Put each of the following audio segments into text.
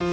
Hi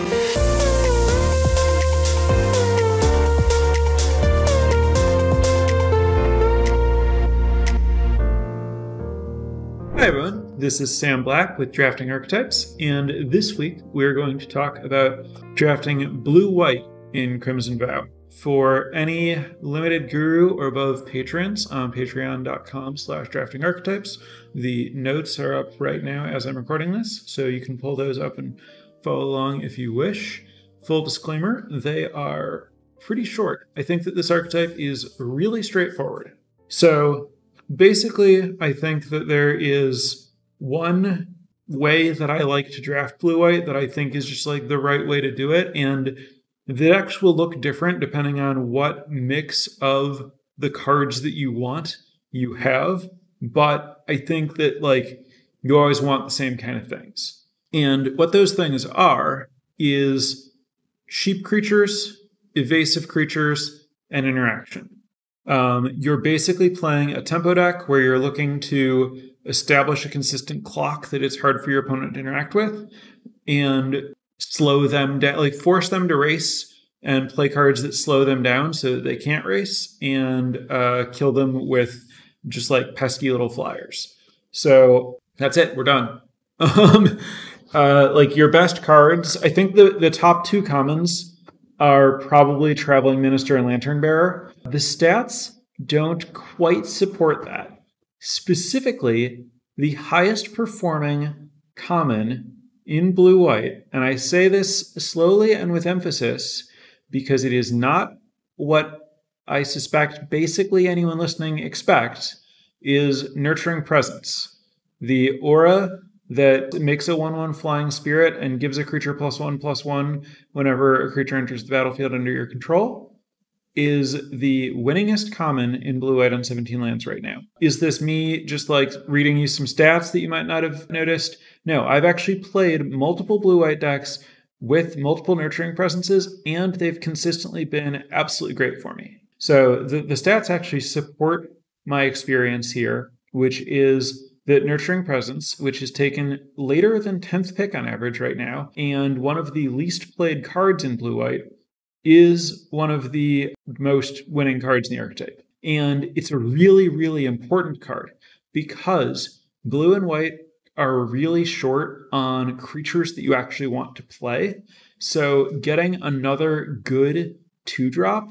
everyone, this is Sam Black with Drafting Archetypes, and this week we're going to talk about drafting blue-white in Crimson Vow. For any limited guru or above patrons on patreon.com/draftingarchetypes, the notes are up right now as I'm recording this, so you can pull those up and follow along if you wish. Full disclaimer, they are pretty short. I think that this archetype is really straightforward. So basically, I think that there is one way that I like to draft blue-white that I think is just like the right way to do it, and the decks will look different depending on what mix of the cards that you want you have, but I think that like you always want the same kind of things. And what those things are is sheep creatures, evasive creatures, and interaction. You're basically playing a tempo deck where you're looking to establish a consistent clock that it's hard for your opponent to interact with and slow them down, like force them to race and play cards that slow them down so that they can't race, and kill them with just like pesky little flyers. So that's it. We're done. Like your best cards, I think the top two commons are probably Traveling Minister and Lantern Bearer. The stats don't quite support that. Specifically, the highest performing common in blue-white, and I say this slowly and with emphasis because it is not what I suspect basically anyone listening expects, is Nurturing Presence. The aura that makes a 1/1 flying spirit and gives a creature +1/+1 whenever a creature enters the battlefield under your control is the winningest common in blue-white on 17 lands right now. Is this me just like reading you some stats that you might not have noticed? No, I've actually played multiple blue-white decks with multiple Nurturing Presences, and they've consistently been absolutely great for me. So the stats actually support my experience here, which is that Nurturing Presence, which is taken later than 10th pick on average right now, and one of the least played cards in blue-white, is one of the most winning cards in the archetype. And it's a really, really important card because blue and white are really short on creatures that you actually want to play. So getting another good 2-drop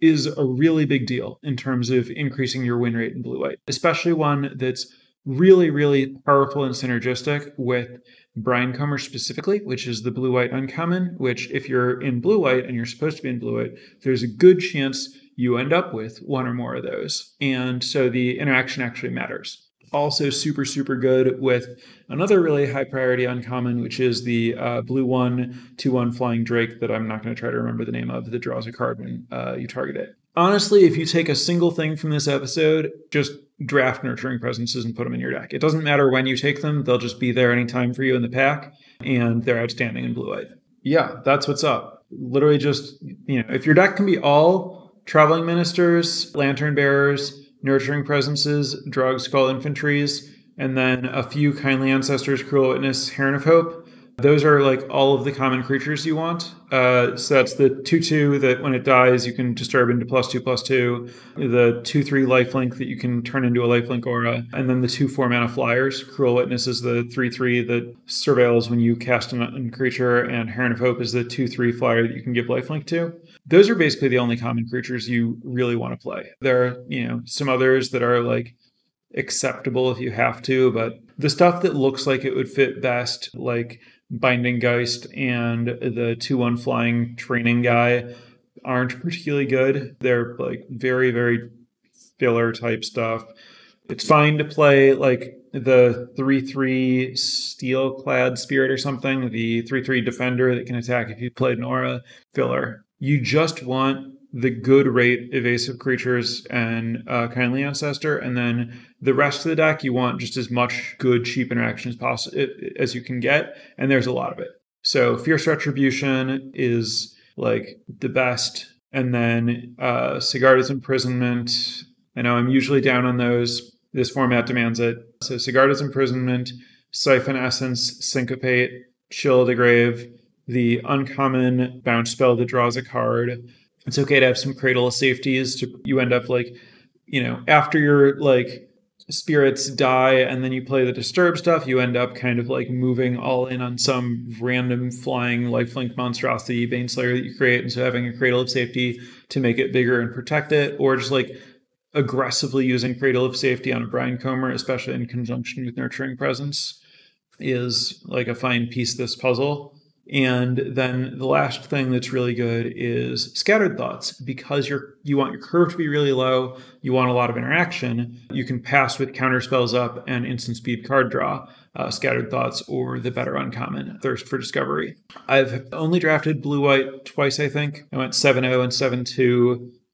is a really big deal in terms of increasing your win rate in blue-white, especially one that's really, really powerful and synergistic with Brian Comer specifically, which is the blue-white uncommon, which if you're in blue-white and you're supposed to be in blue-white, there's a good chance you end up with one or more of those. And so the interaction actually matters. Also super, super good with another really high priority uncommon, which is the blue 1/2/1 flying Drake that I'm not going to try to remember the name of, that draws a card when you target it. Honestly, if you take a single thing from this episode, just draft Nurturing Presences and put them in your deck. It doesn't matter when you take them. They'll just be there anytime for you in the pack, and they're outstanding in blue-white. Yeah, that's what's up. Literally just, you know, if your deck can be all Traveling Ministers, Lantern Bearers, Nurturing Presences, Drudge Skull Infantries, and then a few Kindly Ancestors, Cruel Witness, Heron of Hope, those are like all of the common creatures you want. So that's the 2/2 that when it dies, you can disturb into +2/+2. The 2/3 lifelink that you can turn into a lifelink aura. And then the 2/4 mana flyers. Cruel Witness is the 3/3 that surveils when you cast a creature. And Heron of Hope is the 2/3 flyer that you can give lifelink to. Those are basically the only common creatures you really want to play. There are, you know, some others that are like acceptable if you have to, but the stuff that looks like it would fit best, like Binding Geist and the 2/1 flying training guy, aren't particularly good. They're like very, very filler type stuff. It's fine to play like the 3/3 Steel Clad Spirit or something, the 3/3 defender that can attack if you played an aura. Filler. You just want the good rate evasive creatures and Kindly Ancestor, and then the rest of the deck you want just as much good cheap interaction as possible as you can get, and there's a lot of it. So Fierce Retribution is like the best, and then Sigarda's Imprisonment. I know I'm usually down on those. This format demands it. So Sigarda's Imprisonment, Siphon Essence, Syncopate, Chill of the Grave, the uncommon bounce spell that draws a card. It's okay to have some Cradle of Safeties. You end up like, you know, after your like spirits die and then you play the disturb stuff, you end up kind of like moving all in on some random flying lifelink monstrosity Bane Slayer that you create. And so having a Cradle of Safety to make it bigger and protect it, or just like aggressively using Cradle of Safety on a Brian Comer, especially in conjunction with Nurturing Presence, is like a fine piece of this puzzle. And then the last thing that's really good is Scattered Thoughts, because you want your curve to be really low, you want a lot of interaction, you can pass with counter spells up and instant speed card draw, Scattered Thoughts or the better uncommon, Thirst for Discovery. I've only drafted blue-white twice, I think. I went 7-0 and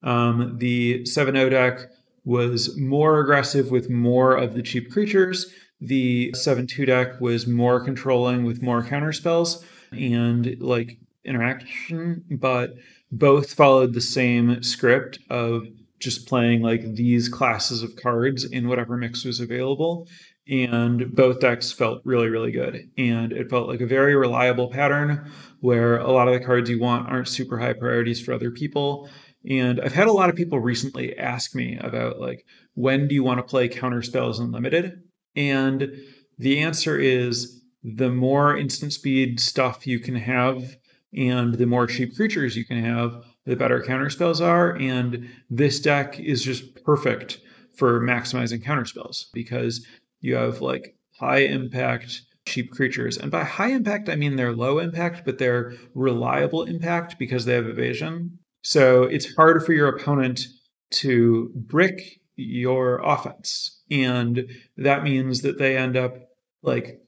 7-2. The 7-0 deck was more aggressive with more of the cheap creatures. The 7-2 deck was more controlling with more counterspells and like interaction, but both followed the same script of just playing like these classes of cards in whatever mix was available. And both decks felt really, really good. And it felt like a very reliable pattern where a lot of the cards you want aren't super high priorities for other people. And I've had a lot of people recently ask me about like, when do you want to play counterspells unlimited? And the answer is the more instant speed stuff you can have and the more cheap creatures you can have, the better counterspells are. And this deck is just perfect for maximizing counterspells because you have like high impact cheap creatures. And by high impact, I mean they're low impact, but they're reliable impact because they have evasion. So it's hard for your opponent to brick your offense. And that means that they end up like,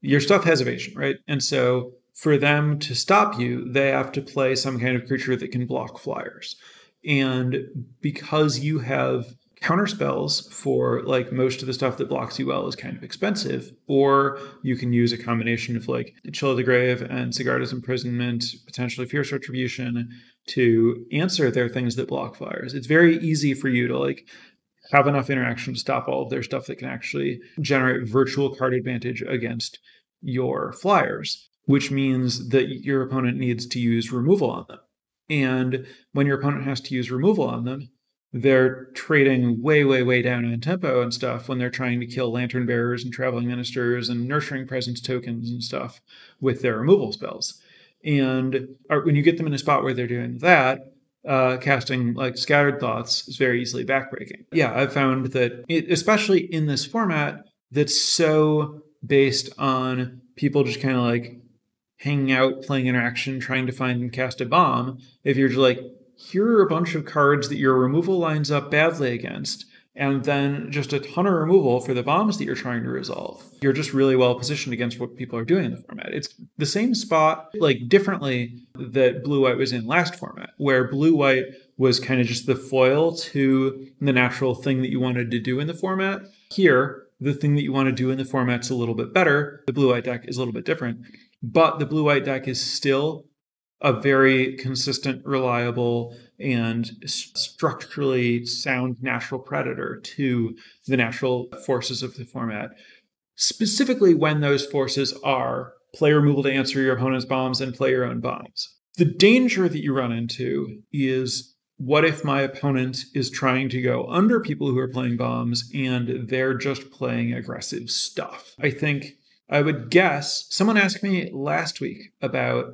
your stuff has evasion, right? And so for them to stop you, they have to play some kind of creature that can block flyers. And because you have counterspells for like most of the stuff that blocks you well is kind of expensive, or you can use a combination of like Chill of the Grave and Sigarda's Imprisonment, potentially Fierce Retribution, to answer their things that block flyers. It's very easy for you to like have enough interaction to stop all of their stuff that can actually generate virtual card advantage against your flyers, which means that your opponent needs to use removal on them. And when your opponent has to use removal on them, they're trading way, way, way down on tempo and stuff when they're trying to kill Lantern Bearers and Traveling Ministers and Nurturing Presence tokens and stuff with their removal spells. And when you get them in a spot where they're doing that, casting like Scattered Thoughts is very easily backbreaking. Yeah, I've found that, especially in this format that's so based on people just kind of like hanging out, playing interaction, trying to find and cast a bomb, if you're just like, here are a bunch of cards that your removal lines up badly against, and then just a ton of removal for the bombs that you're trying to resolve, you're just really well positioned against what people are doing in the format. It's the same spot, like differently, that blue-white was in last format, where blue-white was kind of just the foil to the natural thing that you wanted to do in the format. Here, the thing that you want to do in the format's a little bit better. The blue-white deck is a little bit different, but the blue-white deck is still a very consistent, reliable, and structurally sound natural predator to the natural forces of the format, specifically when those forces are play removal to answer your opponent's bombs and play your own bombs. The danger that you run into is, what if my opponent is trying to go under people who are playing bombs and they're just playing aggressive stuff? I think I would guess, someone asked me last week about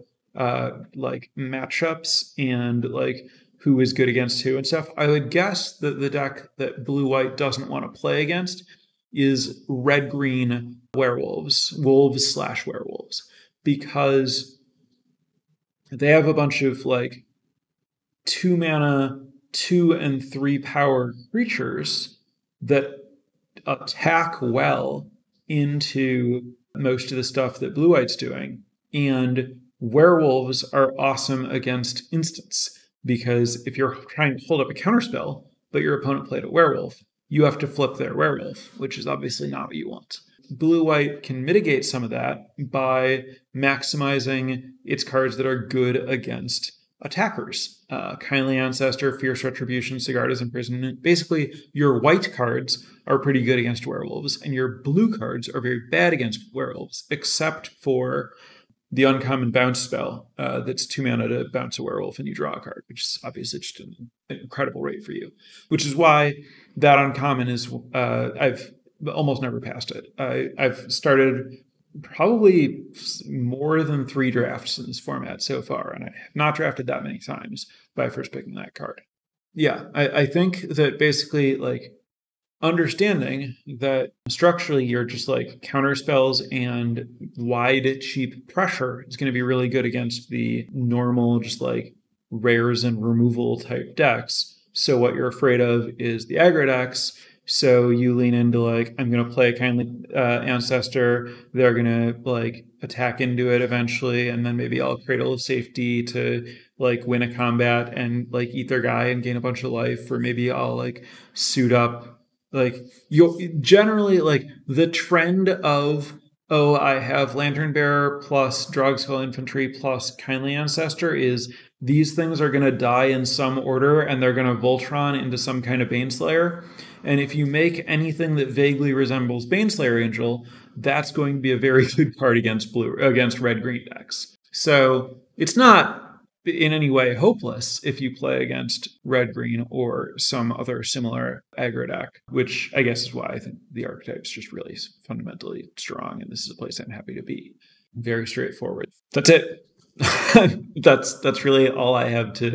like matchups and like who is good against who and stuff. I would guess that the deck that blue-white doesn't want to play against is red-green werewolves, wolves/werewolves, because they have a bunch of like 2-mana, 2- and 3- power creatures that attack well into most of the stuff that blue-white's doing. And werewolves are awesome against instants, because if you're trying to hold up a counterspell, but your opponent played a werewolf, you have to flip their werewolf, which is obviously not what you want. Blue-white can mitigate some of that by maximizing its cards that are good against attackers. Kindly Ancestor, Fierce Retribution, Sigarda's Imprisonment. Basically, your white cards are pretty good against werewolves, and your blue cards are very bad against werewolves, except for the uncommon bounce spell that's 2 mana to bounce a werewolf and you draw a card, which is obviously just an incredible rate for you, which is why that uncommon is, I've almost never passed it. I've started probably more than 3 drafts in this format so far, and I have not drafted that many times by first picking that card. Yeah, I think that basically, like, understanding that structurally you're just like counter spells and wide cheap pressure is going to be really good against the normal just like rares and removal type decks. So what you're afraid of is the aggro decks. So you lean into like, I'm going to play a Kindly Ancestor. They're going to like attack into it eventually. And then maybe I'll Cradle of Safety to like win a combat and like eat their guy and gain a bunch of life. Or maybe I'll like suit up. Like, you'll generally, like, the trend of, oh, I have Lantern Bearer plus Drudge Skull Infantry plus Kindly Ancestor is these things are going to die in some order and they're going to Voltron into some kind of Bane Slayer. And if you make anything that vaguely resembles Bane Slayer Angel, that's going to be a very good card against red-green decks. So it's not in any way hopeless if you play against red-green or some other similar aggro deck, which I guess is why I think the archetype's just really fundamentally strong, and this is a place I'm happy to be. Very straightforward. That's it. That's really all I have to...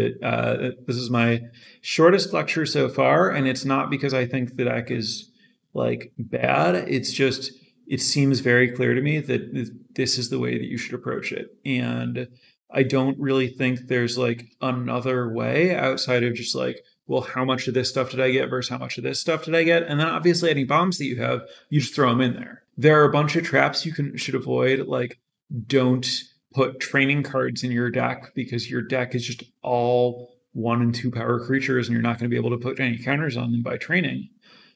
this is my shortest lecture so far, and it's not because I think the deck is, like, bad. It's just, it seems very clear to me that this is the way that you should approach it, and I don't really think there's like another way outside of just like, well, how much of this stuff did I get versus how much of this stuff did I get? And then obviously any bombs that you have, you just throw them in there. There are a bunch of traps you should avoid. Like, don't put training cards in your deck because your deck is just all 1- and 2-power creatures and you're not going to be able to put any counters on them by training.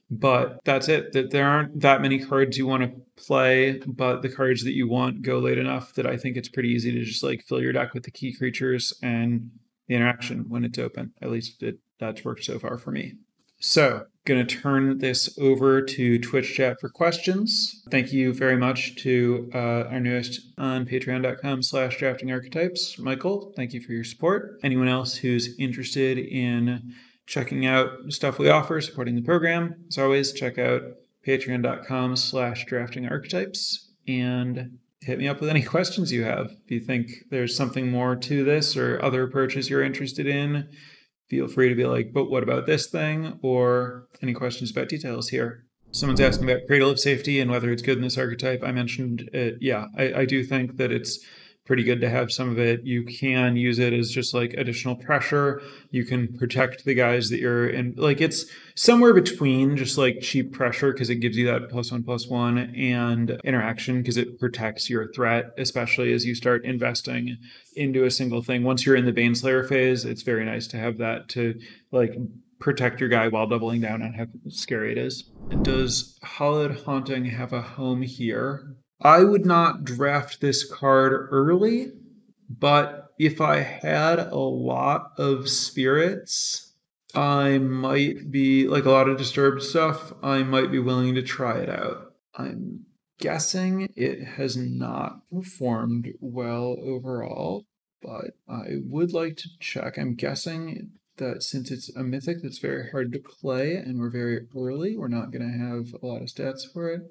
But that's it. That there aren't that many cards you want to play, but the cards that you want go late enough that I think it's pretty easy to just like fill your deck with the key creatures and the interaction when it's open. At least that's worked so far for me. So going to turn this over to Twitch chat for questions. Thank you very much to our newest on patreon.com/draftingarchetypes. Michael, thank you for your support. Anyone else who's interested in checking out stuff we offer, supporting the program, as always, check out patreon.com/draftingarchetypes and hit me up with any questions you have. If you think there's something more to this or other approaches you're interested in, feel free to be like, but what about this thing? Or any questions about details here. Someone's asking about Cradle of Safety and whether it's good in this archetype. I mentioned it. Yeah, I do think that it's pretty good to have some of it. You can use it as just like additional pressure. You can protect the guys that you're in. Like, it's somewhere between just like cheap pressure because it gives you that +1/+1 and interaction because it protects your threat, especially as you start investing into a single thing. Once you're in the Baneslayer phase, it's very nice to have that to like protect your guy while doubling down on how scary it is. Does Hallowed Haunting have a home here? I would not draft this card early, but if I had a lot of spirits, I might be, like a lot of disturbed stuff, I might be willing to try it out. I'm guessing it has not performed well overall, but I would like to check. I'm guessing that since it's a mythic that's very hard to play and we're very early, we're not going to have a lot of stats for it.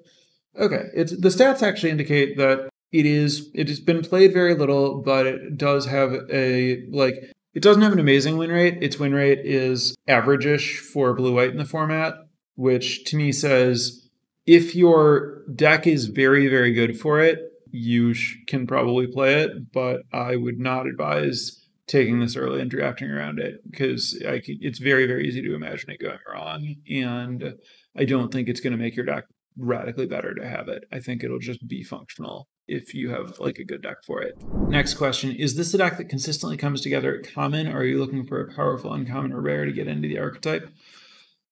Okay, the stats actually indicate that it has been played very little, but it does have a, like, it doesn't have an amazing win rate. Its win rate is average-ish for blue-white in the format, which to me says if your deck is very, very good for it, you can probably play it, but I would not advise taking this early and drafting around it because it's very, very easy to imagine it going wrong, and I don't think it's going to make your deck radically better to have it. I think it'll just be functional if you have like a good deck for it. Next question, is this a deck that consistently comes together at common, or are you looking for a powerful uncommon or rare to get into the archetype?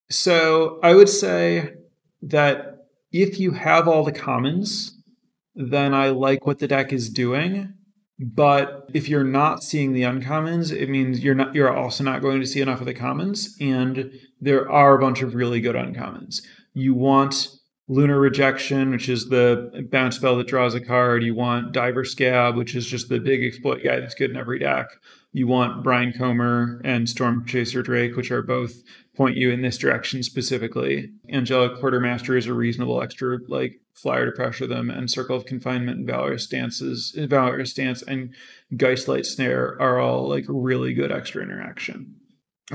So I would say that if you have all the commons, then I like what the deck is doing. But if you're not seeing the uncommons, it means you're also not going to see enough of the commons, and there are a bunch of really good uncommons. You want Lunar Rejection, which is the bounce spell that draws a card. You want Diver Scab, which is just the big exploit guy that's good in every deck. You want Brian Comer and Storm Chaser Drake, which are both point you in this direction specifically. Angelic Quartermaster is a reasonable extra like flyer to pressure them, and Circle of Confinement and Valorous Stance and Geistlight Snare are all like really good extra interaction.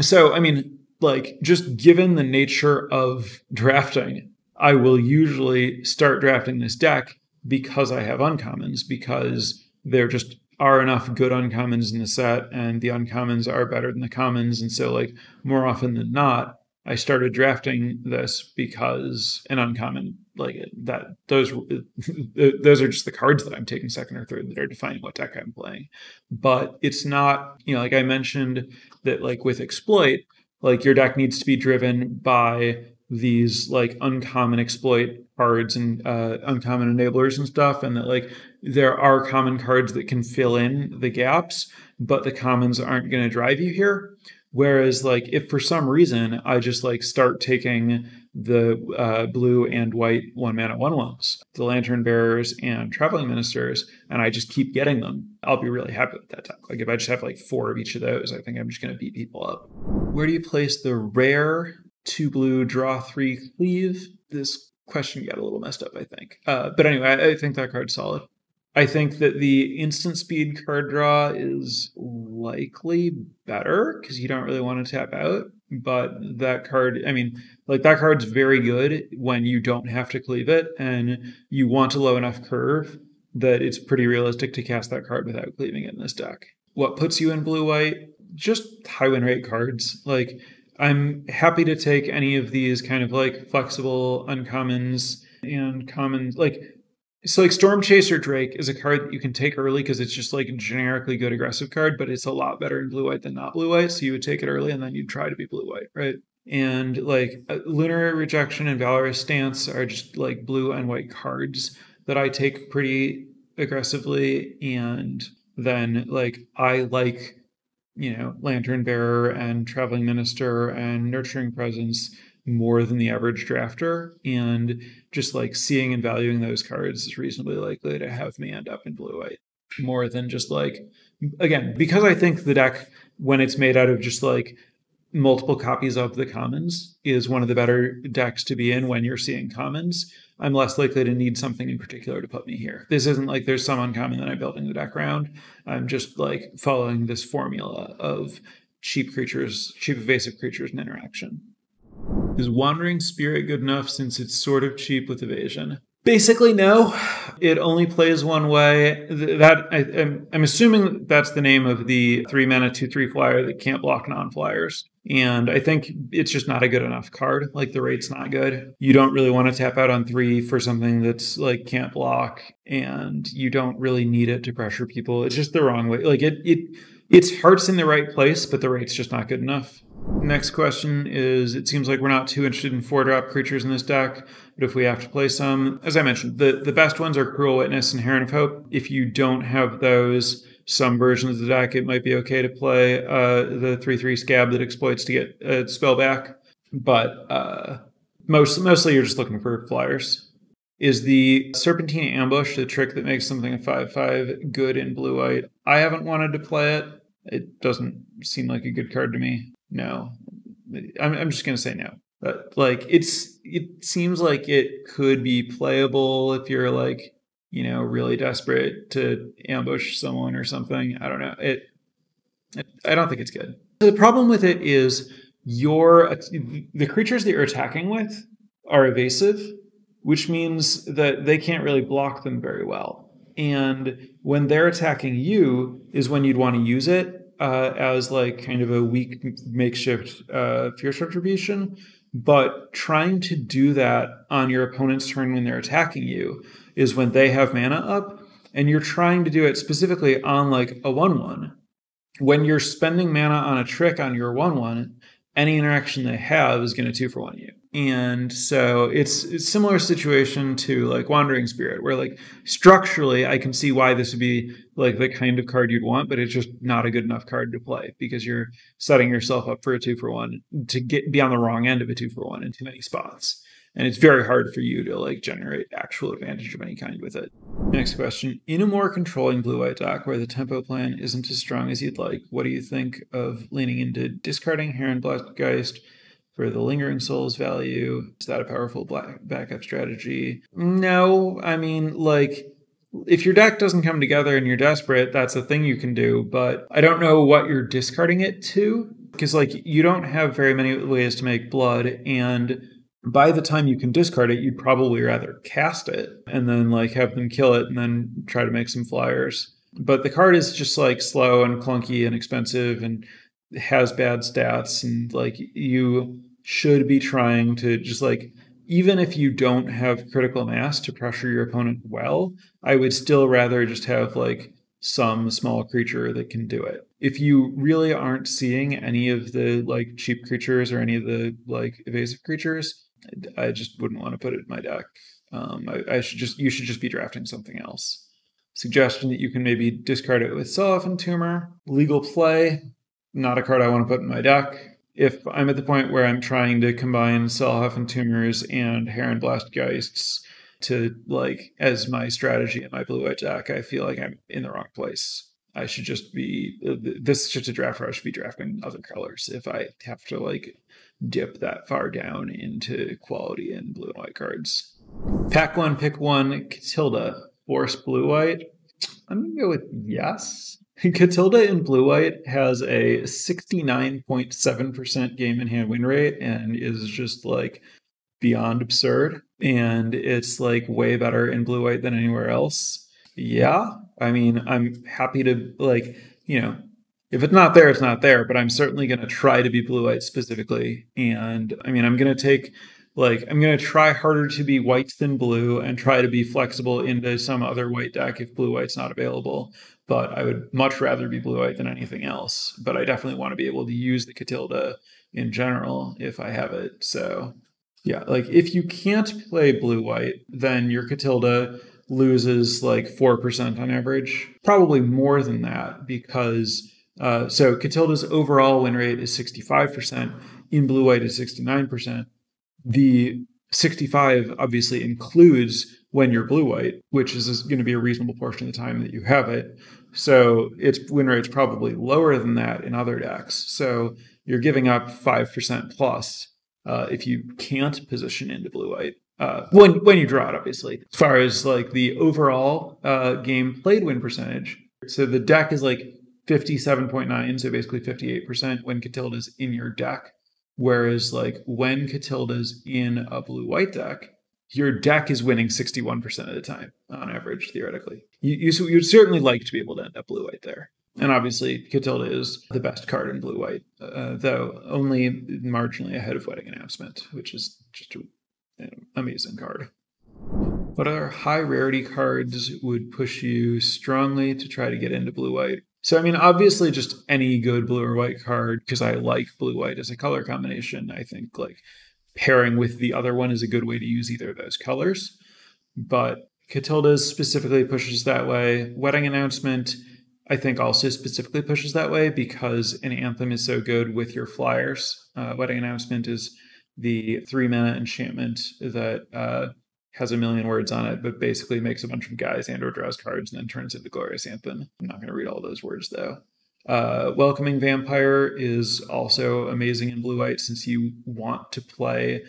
So, I mean, like, just given the nature of drafting, I will usually start drafting this deck because I have uncommons, because they're just are enough good uncommons in the set, and the uncommons are better than the commons. And so, like, more often than not, I started drafting this because an uncommon, like, that those are just the cards that I'm taking second or third that are defining what deck I'm playing. But it's not, you know, like I mentioned that, like, with exploit, like, your deck needs to be driven by these like uncommon exploit cards and uncommon enablers and stuff, and that like there are common cards that can fill in the gaps, but the commons aren't going to drive you here. Whereas like if for some reason I just like start taking the blue and white 1-mana 1/1s, the Lantern Bearers and Traveling Ministers, and I just keep getting them, I'll be really happy with that deck. Like if I just have like 4 of each of those, I think I'm just going to beat people up. Where do you place the rare 2 blue, draw 3, cleave? This question got a little messed up, I think. But anyway, I think that card's solid. I think that the instant speed card draw is likely better because you don't really want to tap out. But that card, I mean, like that card's very good when you don't have to cleave it and you want a low enough curve that it's pretty realistic to cast that card without cleaving it in this deck. What puts you in blue-white? Just high win rate cards. Like, I'm happy to take any of these kind of like flexible uncommons and commons. Like, so like Storm Chaser Drake is a card that you can take early because it's just like a generically good aggressive card, but it's a lot better in blue-white than not blue-white. So you would take it early and then you'd try to be blue-white, right? And like Lunar Rejection and Valorous Stance are just like blue and white cards that I take pretty aggressively. And then like I like, you know, Lantern Bearer and Traveling Minister and Nurturing Presence more than the average drafter, and just like seeing and valuing those cards is reasonably likely to have me end up in blue-white more than just like, again, because I think the deck, when it's made out of just like multiple copies of the commons, is one of the better decks to be in when you're seeing commons. I'm less likely to need something in particular to put me here. This isn't like there's some uncommon that I'm building the deck around. I'm just like following this formula of cheap creatures, cheap evasive creatures and interaction. Is Wandering Spirit good enough since it's sort of cheap with evasion? Basically, no. It only plays one way. That I'm assuming that's the name of the 3-mana 2/3 flyer that can't block non-flyers. And I think it's just not a good enough card. Like the rate's not good. You don't really want to tap out on 3 for something that's like can't block, and you don't really need it to pressure people. It's just the wrong way. Like its heart's in the right place, but the rate's just not good enough. Next question is, it seems like we're not too interested in 4-drop creatures in this deck, but if we have to play some, as I mentioned, the best ones are Cruel Witness and Heron of Hope. If you don't have those, some versions of the deck, it might be okay to play the 3-3 scab that exploits to get a spell back, but mostly you're just looking for flyers. Is the Serpentine Ambush the trick that makes something a 5-5 good in blue-white? I haven't wanted to play it. It doesn't seem like a good card to me. No, I'm just going to say no. But like it seems like it could be playable if you're like, you know, really desperate to ambush someone or something. I don't know. I don't think it's good. The problem with it is the creatures that you're attacking with are evasive, which means that they can't really block them very well. And when they're attacking you is when you'd want to use it. As like kind of a weak makeshift Fierce Retribution, but trying to do that on your opponent's turn when they're attacking you is when they have mana up, and you're trying to do it specifically on like a 1-1. When you're spending mana on a trick on your 1-1, any interaction they have is going to 2-for-1 you. And so it's a similar situation to like Wandering Spirit, where like structurally I can see why this would be like the kind of card you'd want, but it's just not a good enough card to play because you're setting yourself up for a 2-for-1 to be on the wrong end of a 2-for-1 in too many spots. And it's very hard for you to like generate actual advantage of any kind with it. Next question. In a more controlling blue-white deck where the tempo plan isn't as strong as you'd like, what do you think of leaning into discarding Heron Bloodgeist for the Lingering Souls value? Is that a powerful backup strategy? No, I mean, like, if your deck doesn't come together and you're desperate, that's a thing you can do, but I don't know what you're discarding it to, because like you don't have very many ways to make blood, and by the time you can discard it, you'd probably rather cast it and then like have them kill it and then try to make some flyers. But the card is just like slow and clunky and expensive and has bad stats, and like you should be trying to just like, even if you don't have critical mass to pressure your opponent well, I would still rather just have like some small creature that can do it. If you really aren't seeing any of the like cheap creatures or any of the like evasive creatures, I just wouldn't want to put it in my deck. You should just be drafting something else. Suggestion that you can maybe discard it with Sell-Off Entomber. Legal Play, not a card I want to put in my deck. If I'm at the point where I'm trying to combine Sell-Off Entombers and Heron Bloodgeists to like as my strategy in my blue-white deck, I feel like I'm in the wrong place. I should just be, this is just a draft where I should be drafting other colors if I have to like dip that far down into quality and blue and white cards. Pack one, pick one, Catilda, Force blue-white. I'm gonna go with yes. Catilda in blue-white has a 69.7% game in hand win rate and is just like beyond absurd. And it's like way better in blue-white than anywhere else. Yeah, I mean, I'm happy to like, you know, if it's not there, it's not there, but I'm certainly going to try to be blue-white specifically. And I mean, I'm going to take like, I'm going to try harder to be white than blue and try to be flexible into some other white deck if blue-white's not available. But I would much rather be blue-white than anything else. But I definitely want to be able to use the Catilda in general if I have it. So yeah, like if you can't play blue-white, then your Catilda loses like 4% on average, probably more than that, because so Catilda's overall win rate is 65%, in blue-white is 69%. The 65 obviously includes when you're blue-white, which is going to be a reasonable portion of the time that you have it. So its win rate's probably lower than that in other decks. So you're giving up 5% plus if you can't position into blue-white. When you draw it, obviously. As far as like the overall game played win percentage, so the deck is like 57.9, so basically 58% when Catilda's in your deck. Whereas like when Catilda's in a blue-white deck, your deck is winning 61% of the time on average, theoretically. You'd certainly like to be able to end up blue-white there. And obviously, Catilda is the best card in blue-white, though only marginally ahead of Wedding Announcement, which is just an amazing card. What other high-rarity cards would push you strongly to try to get into blue-white? So, I mean, obviously just any good blue or white card, because I like blue-white as a color combination. I think, like, pairing with the other one is a good way to use either of those colors. But Catilda's specifically pushes that way. Wedding Announcement, I think, also specifically pushes that way because an Anthem is so good with your flyers. Wedding Announcement is the 3-mana enchantment that has a million words on it, but basically makes a bunch of guys and or draws cards and then turns into Glorious Anthem. I'm not going to read all those words, though. Welcoming Vampire is also amazing in blue-white since you want to play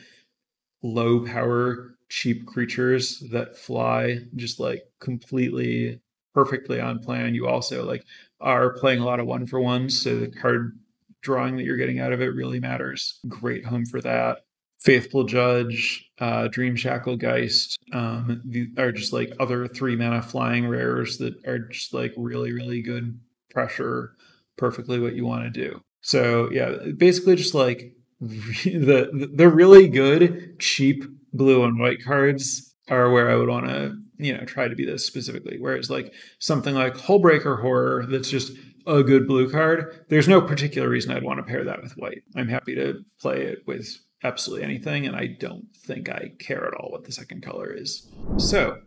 low-power, cheap creatures that fly just, like, completely perfectly on plan. You also, like, are playing a lot of one-for-ones, so the card drawing that you're getting out of it really matters. Great home for that. Faithful Judge, Dream Shackle Geist are just, like, other 3-mana flying rares that are just, like, really, really good. Pressure perfectly what you want to do. So yeah, basically just like the really good cheap blue and white cards are where I would want to, you know, try to be this specifically. Whereas like something like Hullbreaker Horror, that's just a good blue card, there's no particular reason I'd want to pair that with white. I'm happy to play it with absolutely anything, and I don't think I care at all what the second color is. So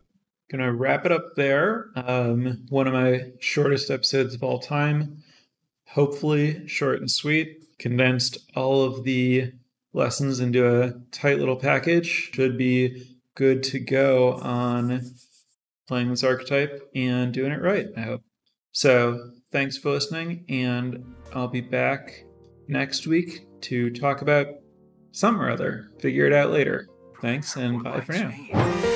gonna wrap it up there. One of my shortest episodes of all time. Hopefully short and sweet. Condensed all of the lessons into a tight little package. Should be good to go on playing this archetype and doing it right, I hope. So thanks for listening, and I'll be back next week to talk about some or other. Figure it out later. Thanks, and bye for now.